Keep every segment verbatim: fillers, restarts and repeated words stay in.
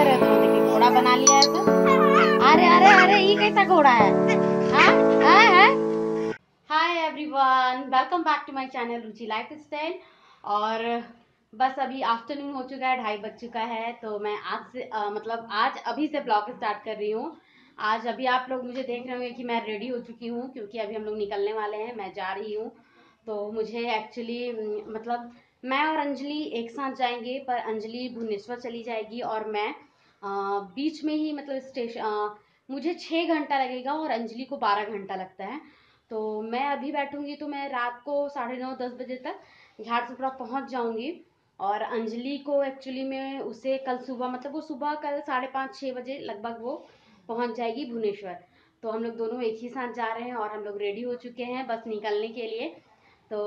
कर रहे हो? देखिए घोड़ा बना लिया है तो। अरे अरे अरे ये कैसा घोड़ा है? Hi everyone, welcome back to my channel Ruchi lifestyle. और बस अभी आफ्टरनून हो चुका है, ढाई बज चुका है, तो मैं आज से आ, मतलब आज अभी से ब्लॉग स्टार्ट कर रही हूँ। आज अभी आप लोग मुझे देख रहे होंगे कि मैं रेडी हो चुकी हूँ, क्योंकि अभी हम लोग निकलने वाले हैं, मैं जा रही हूँ। तो मुझे एक्चुअली मतलब मैं और अंजलि एक साथ जाएंगे, पर अंजलि भुवनेश्वर चली जाएगी और मैं आ, बीच में ही मतलब स्टेशन मुझे छः घंटा लगेगा और अंजलि को बारह घंटा लगता है। तो मैं अभी बैठूंगी तो मैं रात को साढ़े नौ दस बजे तक झाड़ सुपड़ा पहुँच जाऊँगी। और अंजलि को एक्चुअली में उसे कल सुबह मतलब वो सुबह कल साढ़े पाँच छः बजे लगभग वो पहुँच जाएगी भुवनेश्वर। तो हम लोग दोनों एक ही साथ जा रहे हैं और हम लोग रेडी हो चुके हैं बस निकलने के लिए। तो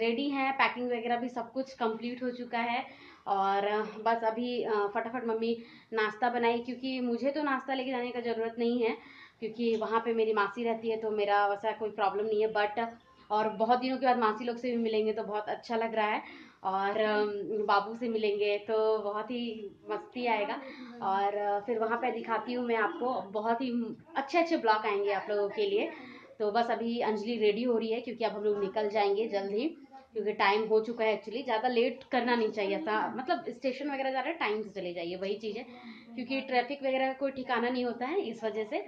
रेडी हैं, पैकिंग वगैरह भी सब कुछ कंप्लीट हो चुका है। और बस अभी फटाफट मम्मी नाश्ता बनाई, क्योंकि मुझे तो नाश्ता लेके जाने का ज़रूरत नहीं है, क्योंकि वहाँ पे मेरी मासी रहती है तो मेरा वैसा कोई प्रॉब्लम नहीं है। बट और बहुत दिनों के बाद मासी लोग से भी मिलेंगे तो बहुत अच्छा लग रहा है, और बाबू से मिलेंगे तो बहुत ही मस्ती आएगा। और फिर वहाँ पर दिखाती हूँ मैं आपको, बहुत ही अच्छे अच्छे ब्लॉग आएंगे आप लोगों के लिए। तो बस अभी अंजलि रेडी हो रही है, क्योंकि अब हम लोग निकल जाएंगे जल्द ही, क्योंकि टाइम हो चुका है। एक्चुअली ज़्यादा लेट करना नहीं चाहिए था, मतलब स्टेशन वगैरह ज़्यादा टाइम से चले जाइए, वही चीज़ है, क्योंकि ट्रैफिक वगैरह का कोई ठिकाना नहीं होता है इस वजह से।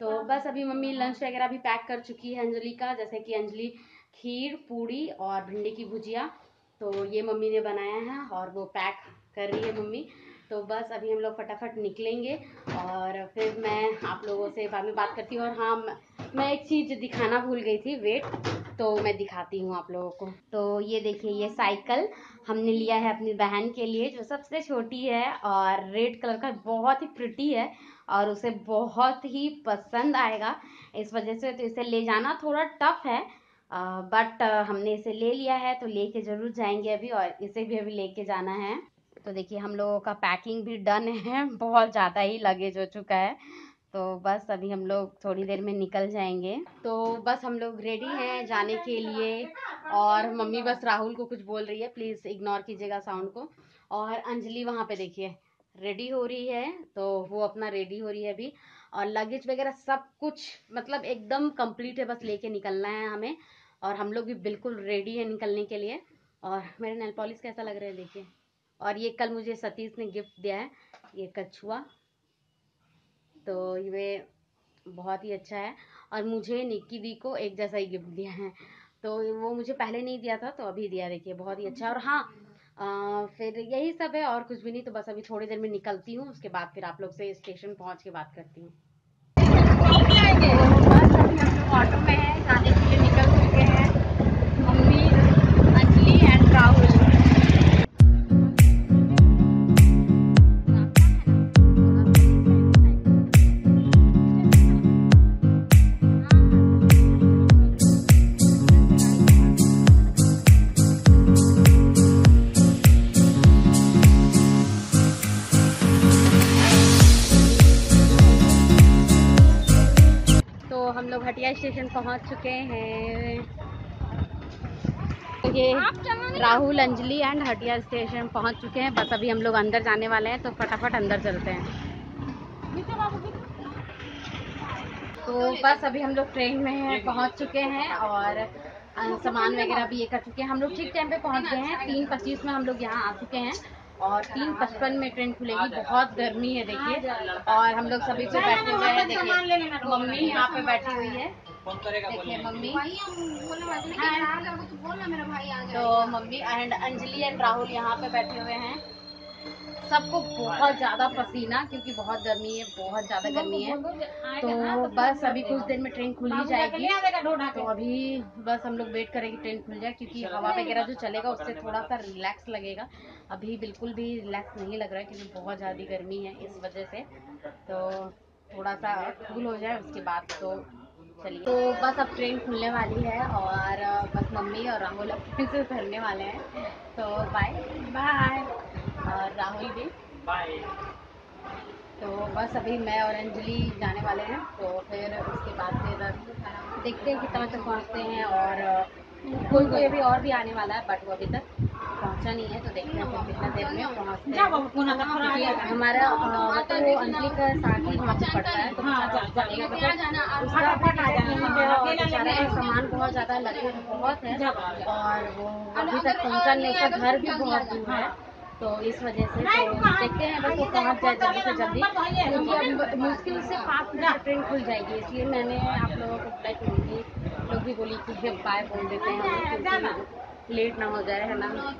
तो बस अभी मम्मी लंच वगैरह भी पैक कर चुकी है अंजलि का, जैसे कि अंजलि खीर पूड़ी और भिंडी की भुजिया, तो ये मम्मी ने बनाया है और वो पैक कर रही है मम्मी। तो बस अभी हम लोग फटाफट निकलेंगे और फिर मैं आप लोगों से बाद में बात करती हूँ। और हाँ, मैं एक चीज़ दिखाना भूल गई थी, वेट, तो मैं दिखाती हूँ आप लोगों को। तो ये देखिए, ये साइकिल हमने लिया है अपनी बहन के लिए, जो सबसे छोटी है, और रेड कलर का बहुत ही प्रिटी है और उसे बहुत ही पसंद आएगा इस वजह से। तो इसे ले जाना थोड़ा टफ है, बट हमने इसे ले लिया है तो लेके ज़रूर जाएंगे अभी, और इसे भी अभी लेके जाना है। तो देखिए हम लोगों का पैकिंग भी डन है, बहुत ज़्यादा ही लगेज हो चुका है। तो बस अभी हम लोग थोड़ी देर में निकल जाएंगे। तो बस हम लोग रेडी हैं जाने के लिए। और मम्मी बस राहुल को कुछ बोल रही है, प्लीज़ इग्नोर कीजिएगा साउंड को। और अंजलि वहाँ पे देखिए रेडी हो रही है, तो वो अपना रेडी हो रही है अभी। और लगेज वगैरह सब कुछ मतलब एकदम कंप्लीट है, बस लेके निकलना है हमें। और हम लोग भी बिल्कुल रेडी है निकलने के लिए। और मेरे नेल पॉलिश कैसा लग रहा है देखिए। और ये कल मुझे सतीश ने गिफ्ट दिया है, ये कछुआ, तो ये बहुत ही अच्छा है। और मुझे निक्की दी को एक जैसा ही गिफ्ट दिया है, तो वो मुझे पहले नहीं दिया था तो अभी दिया, देखिए बहुत ही अच्छा। और हाँ आ, फिर यही सब है और कुछ भी नहीं। तो बस अभी थोड़ी देर में निकलती हूँ, उसके बाद फिर आप लोग से स्टेशन पहुँच के बात करती हूँ। बस अभी हम लोग ऑटो में हैं, जाने के लिए निकल चुके हैं, mummy Anjali and Rahul. Station पहुंच चुके हैं, ये राहुल अंजलि एंड हटिया स्टेशन पहुंच चुके हैं। बस अभी हम लोग अंदर जाने वाले हैं, तो फटाफट अंदर चलते हैं। तो बस अभी हम लोग ट्रेन में हैं, पहुंच चुके हैं और सामान वगैरह भी ये कर चुके हैं। हम लोग ठीक टाइम पे पहुंच गए हैं, तीन पच्चीस में हम लोग यहाँ आ चुके हैं और तीन पचपन में ट्रेन खुलेगी। बहुत गर्मी है देखिए। और हम लोग सभी पे बैठे हुए हैं, देखिए मम्मी यहाँ पे बैठी हुई है, देखिए मम्मी। तो mummy and Anjali and Rahul यहाँ पे बैठे हुए हैं। सबको बहुत ज़्यादा पसीना, क्योंकि बहुत गर्मी है, बहुत ज़्यादा गर्मी है। तो बस अभी कुछ देर में ट्रेन खुल ही जाएगी, तो अभी बस हम लोग वेट करेंगे ट्रेन खुल जाए, क्योंकि हवा वगैरह जो चलेगा उससे थोड़ा सा रिलैक्स लगेगा। अभी बिल्कुल भी रिलैक्स नहीं लग रहा है, क्योंकि बहुत ज़्यादा गर्मी है इस वजह से। तो थोड़ा सा कूल हो जाए उसके बाद तो चलिए। तो बस अब ट्रेन खुलने वाली है और बस मम्मी और राहुल अब फिर से भरने वाले हैं। तो बाय बाय, और राहुल भी बाय। तो बस अभी मैं और अंजलि जाने वाले हैं, तो फिर उसके बाद फिर देखते हैं कितना तक पहुँचते हैं। और कोई कोई अभी और भी आने वाला है, बट वो अभी तक पहुंचा नहीं है, तो देखते हैं कितना देर में पहुँचते हैं। हमारा तो अंजलि का साथ ही पहुँचना पड़ता है, तो सामान बहुत ज़्यादा लगे बहुत है और वो अभी तक पहुँचा नहीं, उसका घर भी बहुत दूर है, तो इस वजह से तो देखते हैं बस वो पहुँच जाए जल्दी से जल्दी, क्योंकि अब मुश्किल से पाँच बजे ट्रेन खुल जाएगी। इसलिए मैंने आप लोगों को अप्लाई करूँगी, लोग भी बोली कि बाय बोल देते हैं क्योंकि लेट ना हो जाए, है ना।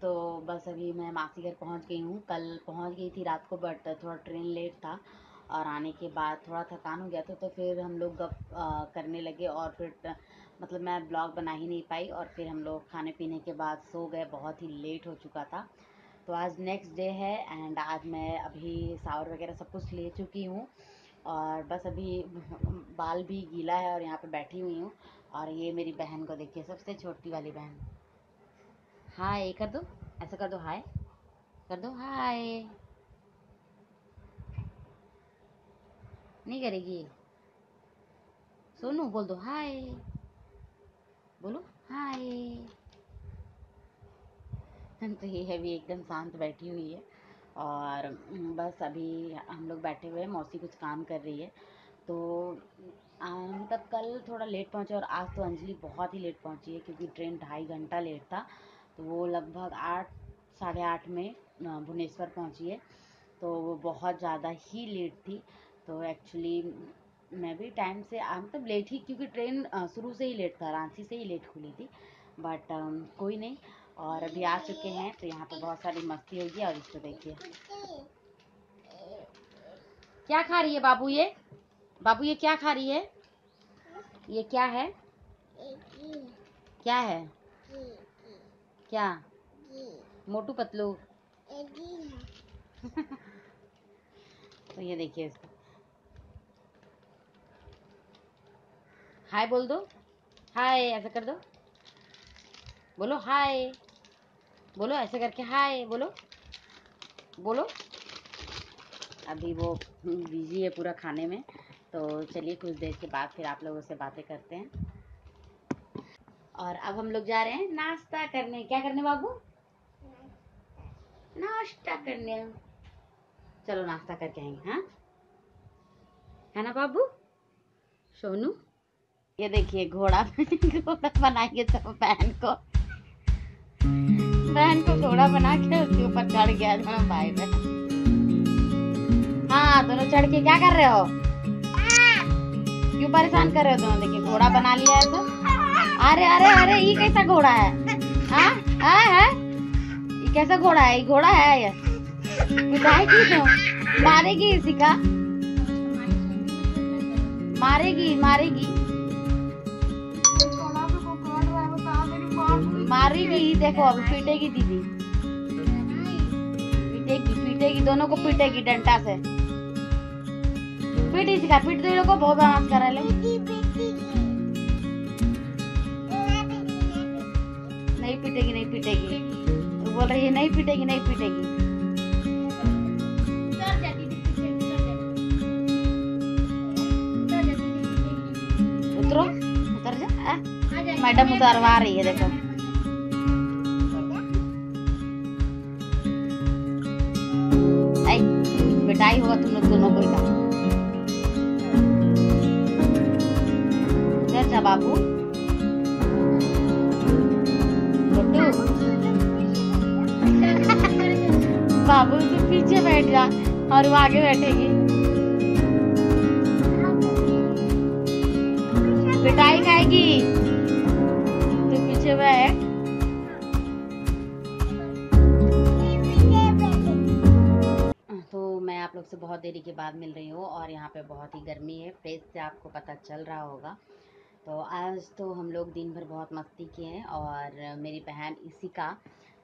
तो बस अभी मैं मासी घर पहुंच गई हूँ। कल पहुंच गई थी रात को, बट थोड़ा ट्रेन लेट था और आने के बाद थोड़ा थकान हो गया था, तो फिर हम लोग गप करने लगे और फिर मतलब मैं ब्लॉग बना ही नहीं पाई, और फिर हम लोग खाने पीने के बाद सो गए, बहुत ही लेट हो चुका था। तो आज नेक्स्ट डे है एंड आज मैं अभी शावर वगैरह सब कुछ ले चुकी हूँ और बस अभी बाल भी गीला है और यहाँ पर बैठी हुई हूँ। और ये मेरी बहन को देखिए, सबसे छोटी वाली बहन, हाय कर दो, ऐसा कर दो, हाय कर दो, हाय नहीं करेगी। सोनू बोल दो हाय, बोलो हाय। तो ये है, भी एकदम शांत बैठी हुई है और बस अभी हम लोग बैठे हुए हैं। मौसी कुछ काम कर रही है, तो मतलब कल थोड़ा लेट पहुंचे और आज तो अंजलि बहुत ही लेट पहुंची है, क्योंकि ट्रेन ढाई घंटा लेट था, तो वो लगभग आठ साढ़े आठ में भुवनेश्वर पहुंची है, तो वो बहुत ज़्यादा ही लेट थी। तो एक्चुअली मैं भी टाइम से मतलब लेट ही, क्योंकि ट्रेन शुरू से ही लेट था, रांची से ही लेट खुली थी, बट कोई नहीं। और अभी आ चुके हैं, तो यहाँ पर बहुत सारी मस्ती होगी। और इसको देखिए क्या खा रही है बाबू, ये बाबू ये क्या खा रही है, ये क्या है, क्या है, क्या मोटू पतलू। तो ये देखिए इसको, हाय बोल दो, हाय ऐसा कर दो, बोलो हाय, बोलो ऐसे करके हाय बोलो, बोलो। अभी वो बिजी है पूरा खाने में, तो चलिए कुछ देर के बाद फिर आप लोगों से बातें करते हैं। और अब हम लोग जा रहे हैं नाश्ता करने। क्या करने बाबू, नाश्ता करने, चलो नाश्ता करके आएंगे, हाँ है ना बाबू सोनू। ये देखिए घोड़ा घोड़ा बनाएंगे, तो बहन को बहन को घोड़ा बना के उसके ऊपर चढ़ गया दोनों भाई बहन। हाँ दोनों चढ़ के क्या कर रहे हो, क्यों परेशान कर रहे हो दोनों, देखिए घोड़ा बना लिया है। तो अरे अरे अरे ये कैसा घोड़ा है, हाँ है ये कैसा घोड़ा है, ये घोड़ा है यार, पिटाएगी तो मारेगी, इसी का मारेगी मारेगी मारेगी, देखो अब पीटेगी दीदी, पीटेगी पीटेगी दोनों को, पीटेगी डंडा से, पीट इसी का पीट दो लोगों को, बहुत बदमाश कर रहे हैं। नहीं पीटेगी नहीं पीटेगी तो बोल रही है नहीं पीटेगी नहीं पीटेगी। उतरो उतर जा, मैडम उतारवा रही है देखो। आई बेटाई होगा तुम लोग दोनों कोई का। जा बाबू बाबू तू तो पीछे बैठ जा और वो आगे बैठेगी। पिटाई खाएगी तू तो पीछे बैठ। तो मैं आप लोग से बहुत देरी के बाद मिल रही हूँ और यहाँ पे बहुत ही गर्मी है, फेस से आपको पता चल रहा होगा। तो आज तो हम लोग दिन भर बहुत मस्ती किए हैं और मेरी बहन इसी का,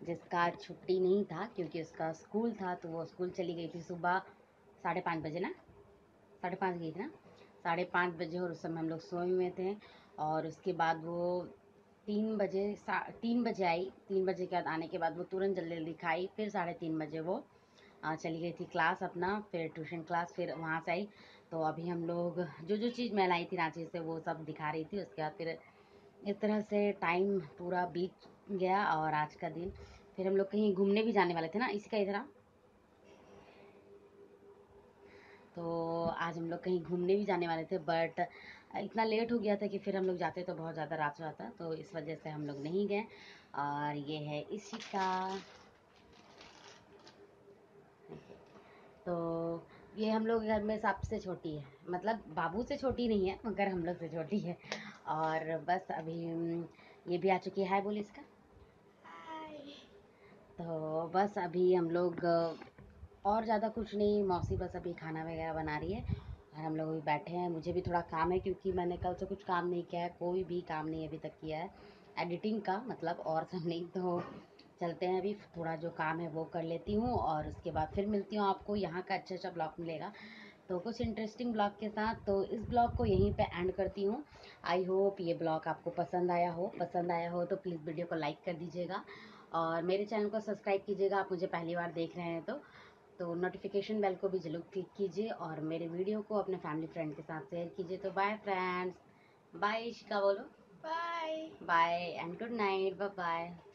जिसका छुट्टी नहीं था क्योंकि उसका स्कूल था, तो वो स्कूल चली गई थी सुबह साढ़े पाँच बजे ना साढ़े पाँच गई थी ना साढ़े पाँच बजे और उस समय हम लोग सोए हुए थे। और उसके बाद वो तीन बजे तीन बजे आई। तीन बजे के बाद आने के बाद वो तुरंत जल्दी जल्दी खाई, फिर साढ़े तीन बजे वो चली गई थी क्लास अपना, फिर ट्यूशन क्लास, फिर वहाँ से आई। तो अभी हम लोग जो जो चीज़ मैं लाई थी रांची से वो सब दिखा रही थी। उसके बाद फिर इस तरह से टाइम पूरा बीत गया और आज का दिन। फिर हम लोग कहीं घूमने भी जाने वाले थे ना इसी का इधर। तो आज हम लोग कहीं घूमने भी जाने वाले थे बट इतना लेट हो गया था कि फिर हम लोग जाते तो बहुत ज़्यादा रात हो जाता, तो इस वजह से हम लोग नहीं गए। और ये है इसी का, तो ये हम लोग घर में सबसे छोटी है, मतलब बाबू से छोटी नहीं है मगर हम लोग से छोटी है। और बस अभी ये भी आ चुकी है बोली इसका। तो बस अभी हम लोग और ज़्यादा कुछ नहीं, मौसी बस अभी खाना वगैरह बना रही है और हम लोग अभी बैठे हैं। मुझे भी थोड़ा काम है क्योंकि मैंने कल से कुछ काम नहीं किया है, कोई भी काम नहीं अभी तक किया है एडिटिंग का मतलब, और सब नहीं। तो चलते हैं अभी, थोड़ा जो काम है वो कर लेती हूँ और उसके बाद फिर मिलती हूँ आपको, यहाँ का अच्छा अच्छा ब्लॉग मिलेगा तो कुछ इंटरेस्टिंग ब्लॉग के साथ। तो इस ब्लॉग को यहीं पे एंड करती हूँ। आई होप ये ब्लॉग आपको पसंद आया हो, पसंद आया हो तो प्लीज़ वीडियो को लाइक कर दीजिएगा और मेरे चैनल को सब्सक्राइब कीजिएगा आप मुझे पहली बार देख रहे हैं तो तो नोटिफिकेशन बेल को भी जरूर क्लिक कीजिए और मेरे वीडियो को अपने फैमिली फ्रेंड के साथ शेयर कीजिए। तो बाय फ्रेंड्स, बाय इशिका बोलो, bye bye and good night, bye bye.